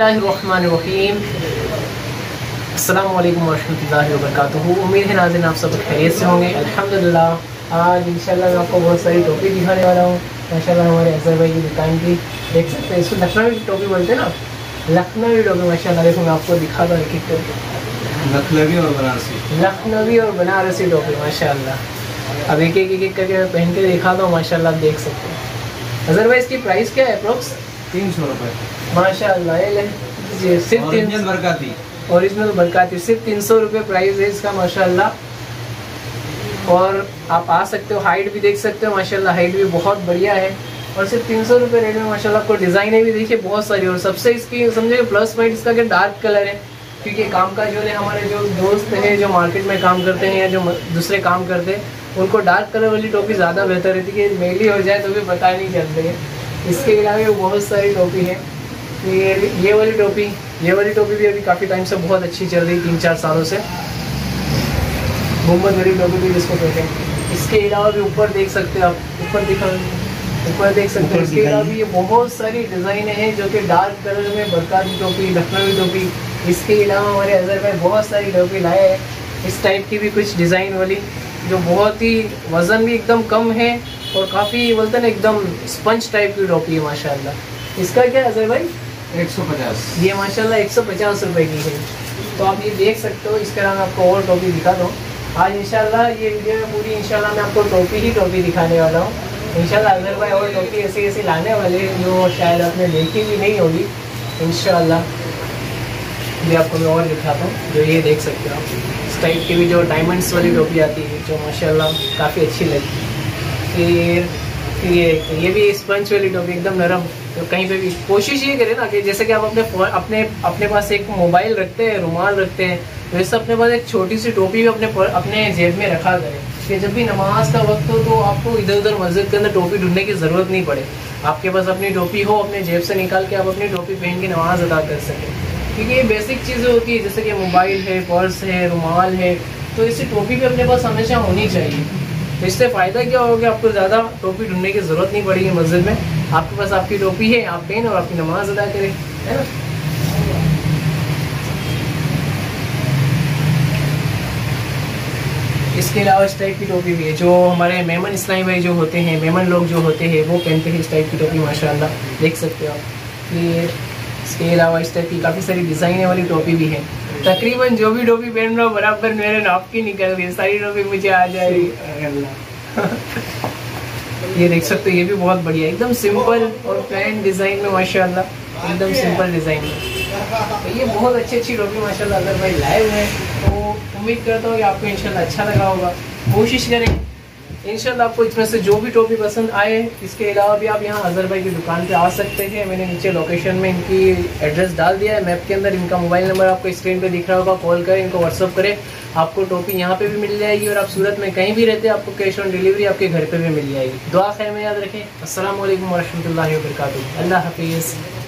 बिस्मिल्लाहिर्रहमानिर्रहीम। अस्सलामुअलैकुम वरहमतुल्लाहि वबरकातुहू। उम्मीद है नाज़रीन आप सब खैरियत से होंगे, अल्हम्दुलिल्लाह। आज इंशाल्लाह मैं आपको बहुत सारी टोपी दिखाने वाला हूँ। माशाल्लाह हमारे अज़हर भाई की दुकान की देख सकते हैं, इसको लखनवी टोपी बोलते हैं ना, लखनवी टोपी। माशाल्लाह देखो मैं आपको दिखाता हूँ एक टोपी, लखनवी और बनारसी टोपी। माशाल्लाह अब एक करके पहन के दिखाता हूँ। माशाल्लाह आप देख सकते हैं। अज़हर भाई इसकी प्राइस क्या है? अप्रोक्स 300 रुपये। माशाल्लाह ये सिर्फ ओरिजिनल बरकाती सिर्फ 300 रुपये प्राइस है इसका। माशाल्लाह और आप आ सकते हो, हाइट भी देख सकते हो। माशाल्लाह हाइट भी बहुत बढ़िया है और सिर्फ 300 रुपये रेट में। माशाल्लाह आपको डिज़ाइनें भी देखिए बहुत सारी। और सबसे इसकी समझे प्लस पॉइंट इसका कि डार्क कलर है, क्योंकि काम काज वाले हमारे जो दोस्त हैं जो मार्केट में काम करते हैं या जो दूसरे काम करते हैं उनको डार्क कलर वाली टोपी ज़्यादा बेहतर रहती है कि मेली हो जाए तो भी पता नहीं चलते हैं। इसके अलावा बहुत सारी टोपी है। ये वाली टोपी भी अभी काफ़ी टाइम से बहुत अच्छी चल रही, 3-4 सालों से। मोहम्मद वाली टोपी भी जिसको कहते हैं। इसके अलावा भी ऊपर देख सकते हो आप, ऊपर देख सकते हो। इसके अलावा भी ये बहुत सारी डिज़ाइनें हैं जो कि डार्क कलर में बरकाती टोपी, लखनवी टोपी। इसके अलावा हमारे अज़हर में बहुत सारी टोपी लाए हैं, इस टाइप की भी कुछ डिज़ाइन वाली जो बहुत ही वज़न भी एकदम कम है और काफ़ी बोलते हैं एकदम स्पंज टाइप की टोपी है। माशाल्लाह इसका क्या है अज़हर भाई? 150। ये माशाल्लाह 150 रुपये की है। तो आप ये देख सकते हो। इसके अलावा आपको और टोपी दिखा दो आज इंशाल्लाह। ये वीडियो में पूरी इंशाल्लाह मैं आपको टोपी दिखाने वाला हूँ। इंशाल्लाह अज़हर भाई और टोपी ऐसी लाने वाले जो शायद आपने देखी भी नहीं होगी इंशाल्लाह। ये आपको मैं और दिखाता हूँ, जो ये देख सकते हो आप, इस टाइप की भी जो डायमंड्स वाली टोपी आती है जो माशाल्लाह काफ़ी अच्छी लगती है। फिर ये भी स्पंज वाली टोपी एकदम नरम, तो कहीं पे भी कोशिश ये करें ना कि जैसे कि आप अपने पास एक मोबाइल रखते हैं, रुमाल रखते हैं, वैसे अपने पास एक छोटी सी टोपी भी अपने जेब में रखा करें कि जब भी नमाज का वक्त हो तो आपको इधर उधर मस्जिद के अंदर टोपी ढूंढने की ज़रूरत नहीं पड़े। आपके पास अपनी टोपी हो, अपने जेब से निकाल के आप अपनी टोपी पहन के नमाज़ अदा कर सकें, क्योंकि ये बेसिक चीज़ें होती है जैसे कि मोबाइल है, पर्स है, रुमाल है। तो इससे टोपी भी अपने पास हमेशा होनी चाहिए। तो इससे फ़ायदा क्या होगा? आपको ज़्यादा टोपी ढूंढने की ज़रूरत नहीं पड़ेगी मस्जिद में। आपके पास आपकी टोपी है, आप पहन और आपकी नमाज अदा करें, है ना। इसके अलावा इस टाइप की टोपी भी है जो हमारे मेमन इस्लामी भाई जो होते हैं, मेमन लोग जो होते हैं वो पहनते हैं इस टाइप की टोपी। माशाल्लाह देख सकते हो आप। ये इसके अलावा इस टाइप की काफ़ी सारी डिज़ाइने वाली टोपी भी है। तकरीबन जो भी टोपी पहन रहा हूँ बराबर मेरे नाप की निकल रही है, सारी टोपी मुझे आ जाएगी। ये देख सकते हो, ये भी बहुत बढ़िया, एकदम सिंपल और प्लेन डिज़ाइन में। माशाल्लाह एकदम सिंपल डिज़ाइन में ये बहुत अच्छी टोपी माशाल्लाह अगर भाई लाए हुए हैं। तो उम्मीद करता हूँ कि आपको इंशाल्लाह अच्छा लगा होगा। कोशिश करें इंशाल्लाह आपको इसमें से जो भी टोपी पसंद आए। इसके अलावा भी आप यहाँ अज़हर भाई की दुकान पे आ सकते हैं। मैंने नीचे लोकेशन में इनकी एड्रेस डाल दिया है मैप के अंदर। इनका मोबाइल नंबर आपको स्क्रीन पे दिख रहा होगा, कॉल करें, इनको व्हाट्सअप करें, आपको टोपी यहाँ पे भी मिल जाएगी। और आप सूरत में कहीं भी रहते हैं आपको कैश ऑन डिलीवरी आपके घर पर भी मिल जाएगी। दुआ खैर में याद रखें। अस्सलामु अलैकुम वरहमतुल्लाहि वबरकातुहू। अल्लाह हाफिज़।